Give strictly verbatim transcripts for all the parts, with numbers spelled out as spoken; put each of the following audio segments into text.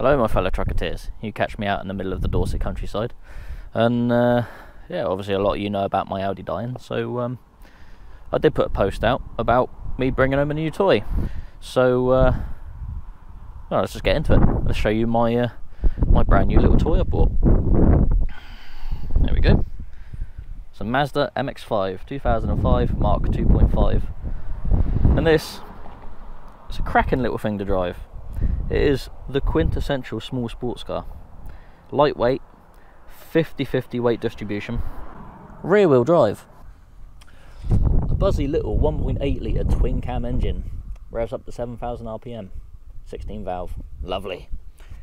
Hello my fellow trucketeers, you catch me out in the middle of the Dorset countryside, and uh, yeah, obviously a lot of you know about my Audi dying, so um, I did put a post out about me bringing home a new toy. So uh, well, let's just get into it. Let's show you my uh, my brand new little toy I bought. There we go. It's a Mazda M X five, two thousand five Mark two point five, and this is a cracking little thing to drive. It is the quintessential small sports car. Lightweight, fifty fifty weight distribution, rear wheel drive. A buzzy little one point eight litre twin cam engine, revs up to seven thousand R P M, sixteen valve, lovely.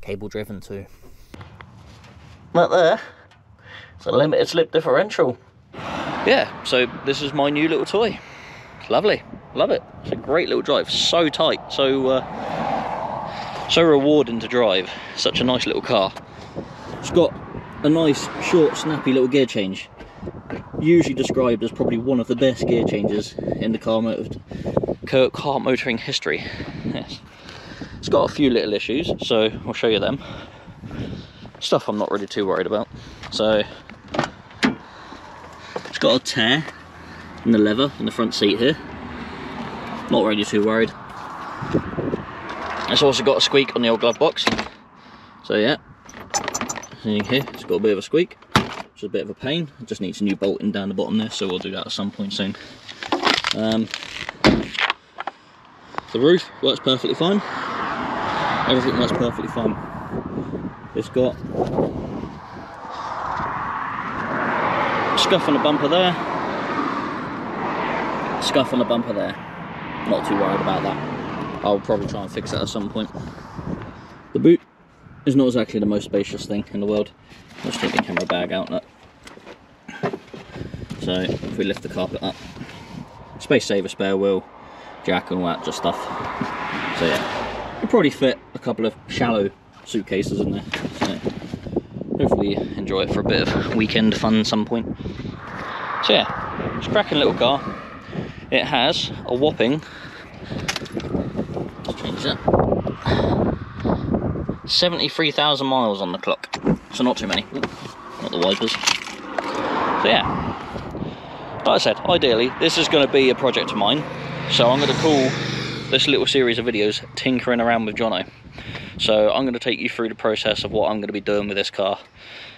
Cable driven too. Right there, it's a limited slip differential. Yeah, so this is my new little toy. It's lovely, love it. It's a great little drive, so tight, so... Uh, So rewarding to drive, such a nice little car. It's got a nice, short, snappy little gear change. Usually described as probably one of the best gear changes in the car, motor car motoring history. Yes. It's got a few little issues, so I'll show you them. Stuff I'm not really too worried about. So, it's got a tear in the leather in the front seat here. Not really too worried. It's also got a squeak on the old glove box, so yeah, here it's got a bit of a squeak, which is a bit of a pain. It just needs a new bolting down the bottom there, so we'll do that at some point soon. Um, the roof works perfectly fine, everything works perfectly fine. It's got scuff on the bumper there, scuff on the bumper there, not too worried about that. I'll probably try and fix that at some point. The boot is not exactly the most spacious thing in the world. Let's take the camera bag out. Look. So if we lift the carpet up, space saver spare wheel, jack and all that just stuff. So yeah, it'll probably fit a couple of shallow suitcases in there. So hopefully you enjoy it for a bit of weekend fun at some point. So yeah, it's a cracking little car. It has a whopping seventy-three thousand miles on the clock, so not too many. Ooh, not the wipers. So yeah, like I said, ideally this is going to be a project of mine, so I'm going to call this little series of videos Tinkering Around with Jono. So I'm going to take you through the process of what I'm going to be doing with this car.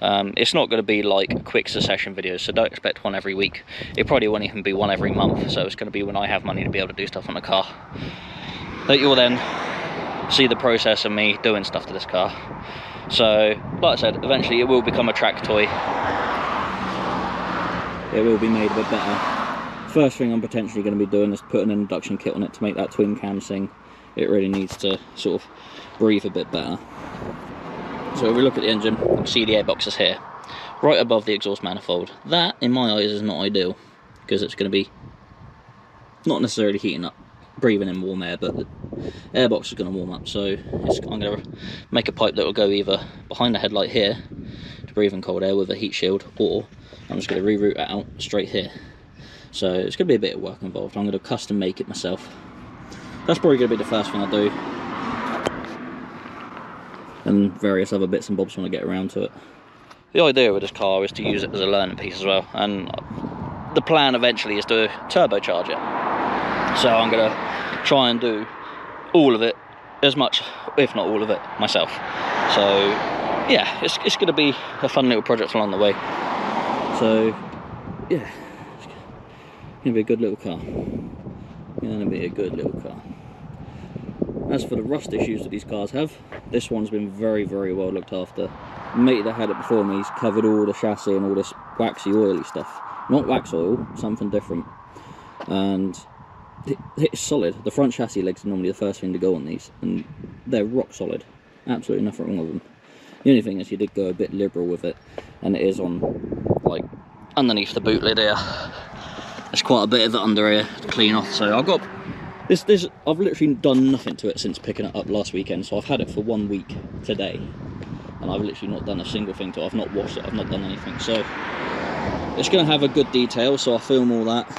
Um, it's not going to be like quick succession videos, so don't expect one every week. It probably won't even be one every month, so it's going to be when I have money to be able to do stuff on the car. That you'll then see the process of me doing stuff to this car. So, like I said, eventually it will become a track toy. It will be made a bit better. First thing I'm potentially going to be doing is putting an induction kit on it to make that twin cam sing. It really needs to sort of breathe a bit better. So if we look at the engine, you can see the airbox is here, right above the exhaust manifold. That, in my eyes, is not ideal, because it's going to be not necessarily heating up, breathing in warm air, but the airbox is going to warm up, so it's, I'm going to make a pipe that will go either behind the headlight here to breathe in cold air with a heat shield, or I'm just going to reroute it out straight here. So it's going to be a bit of work involved. I'm going to custom make it myself. That's probably going to be the first thing I do, and various other bits and bobs when I get around to it. The idea with this car is to use it as a learning piece as well, and the plan eventually is to turbocharge it. So I'm going to try and do all of it, as much, if not all of it, myself. So yeah, it's, it's going to be a fun little project along the way. So yeah, it's going to be a good little car. Going to be a good little car. As for the rust issues that these cars have, this one's been very, very well looked after. The mate that had it before me, he's covered all the chassis and all this waxy, oily stuff. Not wax oil, something different. And it, it's solid. The front chassis legs are normally the first thing to go on these, and they're rock solid. Absolutely nothing wrong with them. The only thing is you did go a bit liberal with it, and it is on, like, underneath the boot lid here. There's quite a bit of it under here to clean off, so I've got this this I've literally done nothing to it since picking it up last weekend, so I've had it for one week today, and I've literally not done a single thing to it. I've not washed it, I've not done anything, so it's going to have a good detail, so I'll film all that.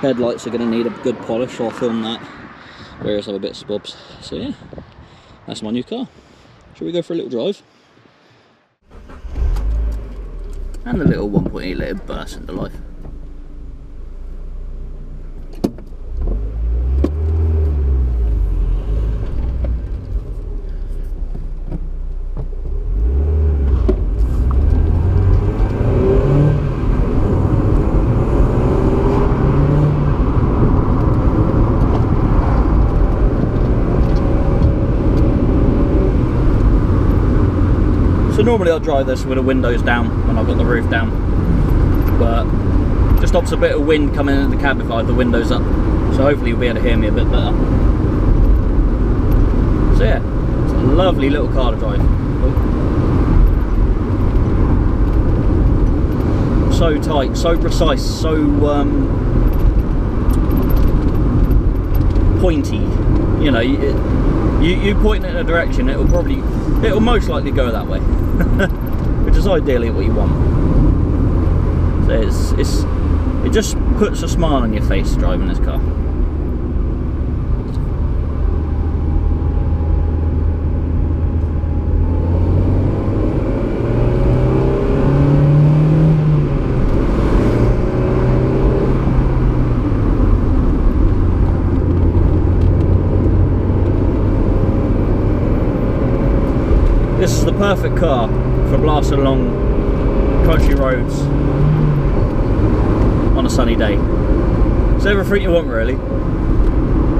Headlights are going to need a good polish, so I'll film that, various other bits and bobs. So yeah, that's my new car. Shall we go for a little drive? And the little one point eight litre burst into life. So normally I'll drive this with the windows down when I've got the roof down, but it just stops a bit of wind coming into the cab if I have the windows up, so hopefully you'll be able to hear me a bit better. So yeah, it's a lovely little car to drive. Ooh. So tight, so precise, so um, pointy, you know, it, you, you point in a direction, it'll probably, it'll most likely go that way. Which is ideally what you want. So it's, it's, it just puts a smile on your face driving this car. This is the perfect car for blasting along country roads on a sunny day. It's everything you want, really.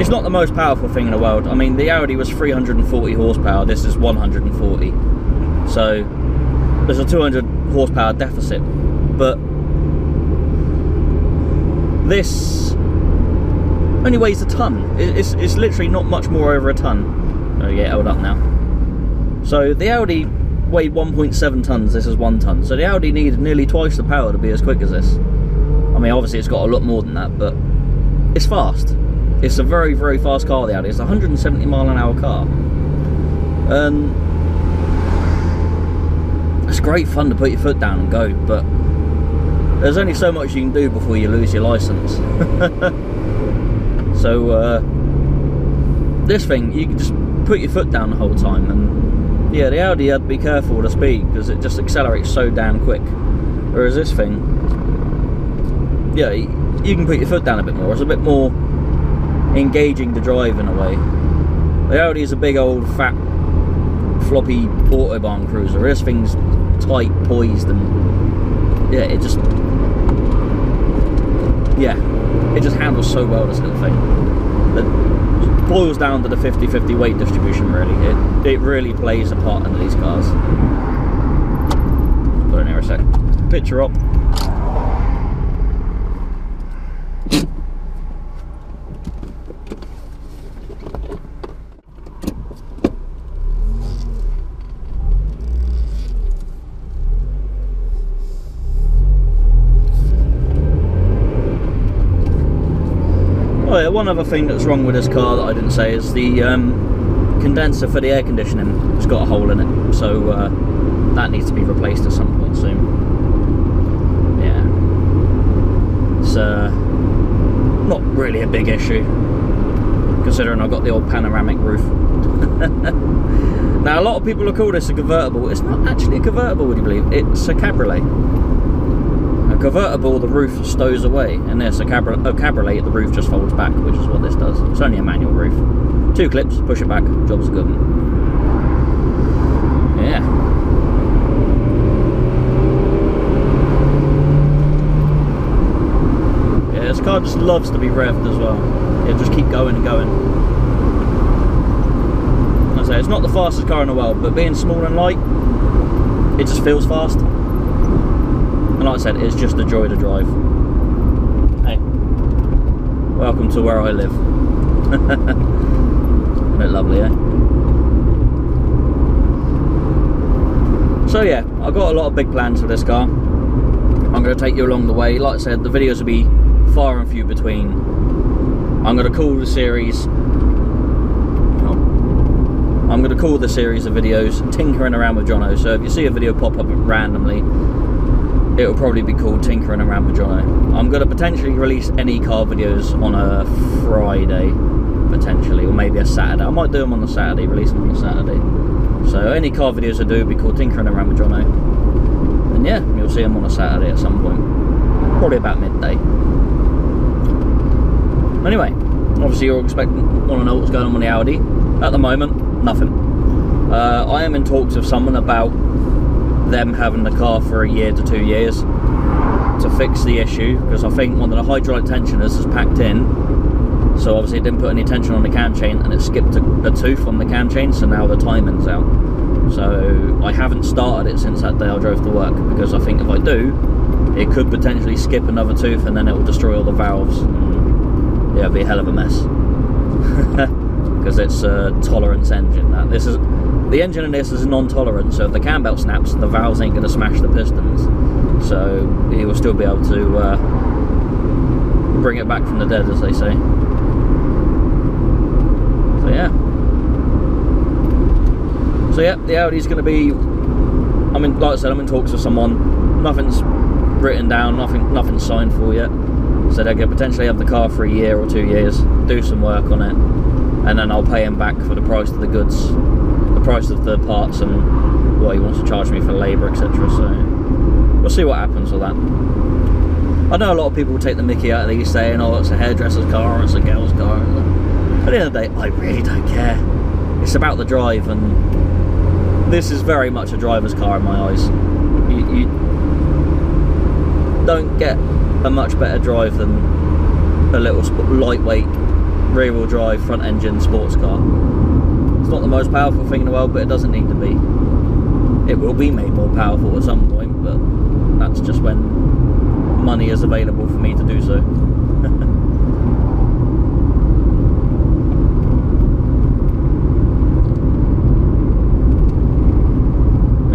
It's not the most powerful thing in the world. I mean, the Audi was three hundred and forty horsepower, this is one hundred and forty. So there's a two hundred horsepower deficit. But this only weighs a ton. It's, it's literally not much more over a ton. Oh yeah, held up now. So the Audi weighed one point seven tonnes, this is one tonne. So the Audi needed nearly twice the power to be as quick as this. I mean, obviously it's got a lot more than that, but it's fast. It's a very, very fast car, the Audi. It's a one hundred and seventy mile an hour car. Um, it's great fun to put your foot down and go, but there's only so much you can do before you lose your licence. So uh, this thing, you can just put your foot down the whole time. And yeah, the Audi had to be careful with the speed because it just accelerates so damn quick. Whereas this thing, yeah, you can put your foot down a bit more. It's a bit more engaging to drive in a way. The Audi is a big old fat floppy autobahn cruiser. This thing's tight, poised, and yeah, it just yeah, it just handles so well, this little thing. The, boils down to the fifty fifty weight distribution, really. It, it really plays a part in these cars. Put it in here a sec. Picture up. Oh yeah, one other thing that's wrong with this car that I didn't say is the um, condenser for the air conditioning. It's got a hole in it, so uh, that needs to be replaced at some point soon. Yeah, it's uh, not really a big issue considering I've got the old panoramic roof. Now a lot of people will call this a convertible. It's not actually a convertible, would you believe? It's a cabriolet. A convertible, the roof stows away, and there's a cabri- a cabriolet, the roof just folds back, which is what this does. It's only a manual roof. Two clips, push it back, job's a good one. Yeah. Yeah, this car just loves to be revved as well. It'll just keep going and going. As I say, it's not the fastest car in the world, but being small and light, it just feels fast. And like I said, it's just a joy to drive. Hey, welcome to where I live. Isn't it lovely, eh? So yeah, I've got a lot of big plans for this car. I'm going to take you along the way. Like I said, the videos will be far and few between. I'm going to call the series... I'm going to call the series of videos Tinkering Around with Jono. So if you see a video pop up randomly, it'll probably be called Tinkering Around with Jono. I'm going to potentially release any car videos on a Friday, potentially, or maybe a Saturday. I might do them on a Saturday, release them on a Saturday. So any car videos I do will be called Tinkering Around with Jono. And yeah, you'll see them on a Saturday at some point. Probably about midday. Anyway, obviously you're expecting, want to know what's going on with the Audi. At the moment, nothing. Uh, I am in talks with someone about them having the car for a year to two years to fix the issue, because I think one of the hydraulic tensioners is packed in, so obviously it didn't put any tension on the cam chain and it skipped a, a tooth on the cam chain, so now the timing's out. So I haven't started it since that day I drove to work, because I think if I do, it could potentially skip another tooth and then it will destroy all the valves. Yeah, it'll be a hell of a mess. Because it's a tolerance engine. That this is the engine in this is non-tolerant, so if the cam belt snaps, the valves ain't going to smash the pistons. So he will still be able to uh, bring it back from the dead, as they say. So yeah. So yeah, the Audi's going to be. I mean, like I said, I'm in talks with someone. Nothing's written down. Nothing. Nothing's signed for yet. So they could potentially have the car for a year or two years. Do some work on it, and then I'll pay him back for the price of the goods, the price of the parts, and what he wants to charge me for labour, et cetera. So we'll see what happens with that. I know a lot of people will take the mickey out of these, saying, "Oh, it's a hairdresser's car, or it's a girl's car." At the end of the day, I really don't care. It's about the drive, and this is very much a driver's car in my eyes. You, you don't get a much better drive than a little lightweight rear-wheel drive front engine sports car. It's not the most powerful thing in the world, but it doesn't need to be. It will be made more powerful at some point, but that's just when money is available for me to do so.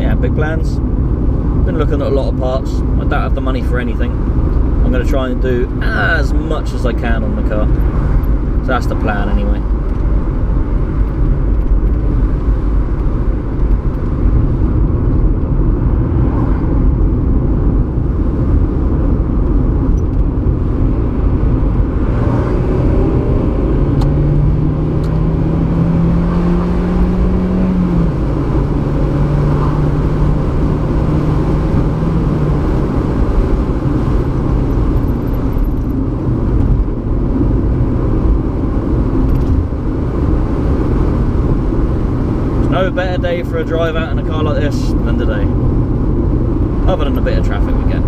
Yeah, big plans. Been looking at a lot of parts. I don't have the money for anything. I'm going to try and do as much as I can on the car. So that's the plan anyway. Better day for a drive out in a car like this than today, other than a bit of traffic we get.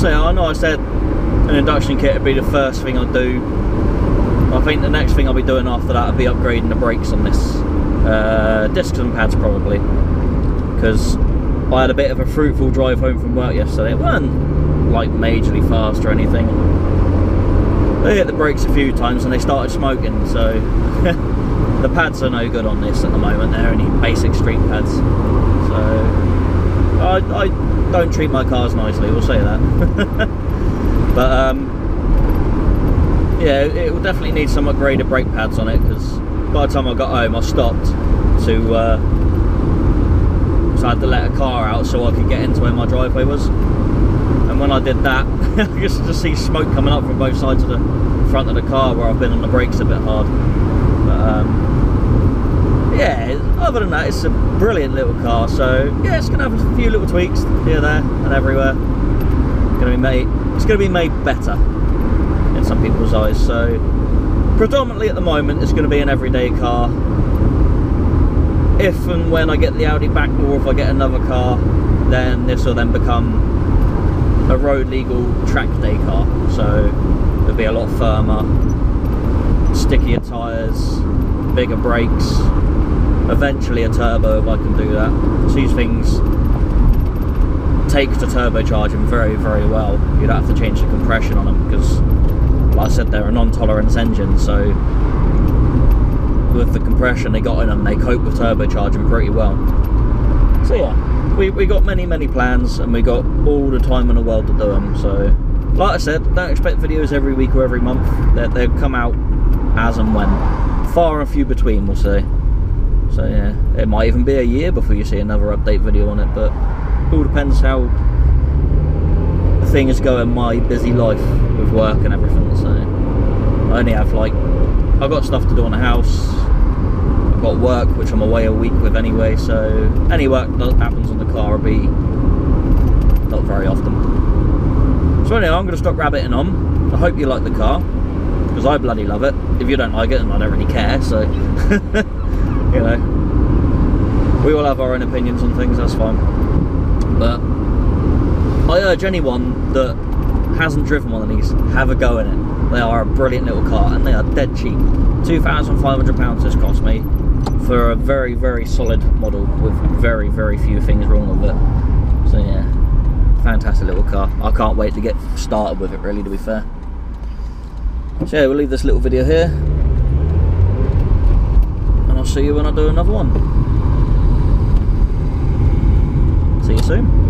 So I know I said an induction kit would be the first thing I'd do. I think the next thing I'll be doing after that would be upgrading the brakes on this, uh, discs and pads probably. Because I had a bit of a fruitful drive home from work yesterday. It weren't like majorly fast or anything. They hit the brakes a few times and they started smoking, so the pads are no good on this at the moment. They're only basic street pads. So I, I don't treat my cars nicely, we'll say that. But um, yeah, it will definitely need some upgraded brake pads on it, because by the time I got home I stopped to uh, I had to let a car out so I could get into where my driveway was, and when I did that I used to just see smoke coming up from both sides of the front of the car where I've been on the brakes a bit hard. But um, yeah, other than that, it's a brilliant little car. So yeah, it's gonna have a few little tweaks here, there and everywhere. It's gonna be made, it's gonna be made better in some people's eyes. So predominantly at the moment it's gonna be an everyday car. If and when I get the Audi back, or if I get another car, then this will then become a road legal track day car. So it'll be a lot firmer, stickier tyres, bigger brakes, eventually a turbo if I can do that. These things take to turbocharging very, very well. You'd have to change the compression on them because, like I said, they're a non-tolerance engine. So with the compression they got in them, they cope with turbocharging pretty well. So yeah, we, we got many many plans, and we got all the time in the world to do them. So like I said, don't expect videos every week or every month. They'll come out as and when, far and few between, we'll say. So yeah, it might even be a year before you see another update video on it, but it all depends how the thing is going in my busy life with work and everything. So I only have like, I've got stuff to do on the house, I've got work which I'm away a week with anyway, so any work that happens on the car will be not very often. So anyway, I'm going to stop rabbiting on. I hope you like the car, because I bloody love it. If you don't like it, then I don't really care, so you know, we all have our own opinions on things, that's fine. But I urge anyone that hasn't driven one of these, have a go in it. They are a brilliant little car, and they are dead cheap. two thousand five hundred pounds this cost me for a very, very solid model with very, very few things wrong with it. So yeah, fantastic little car. I can't wait to get started with it, really, to be fair. So yeah, we'll leave this little video here, and I'll see you when I do another one. See you soon.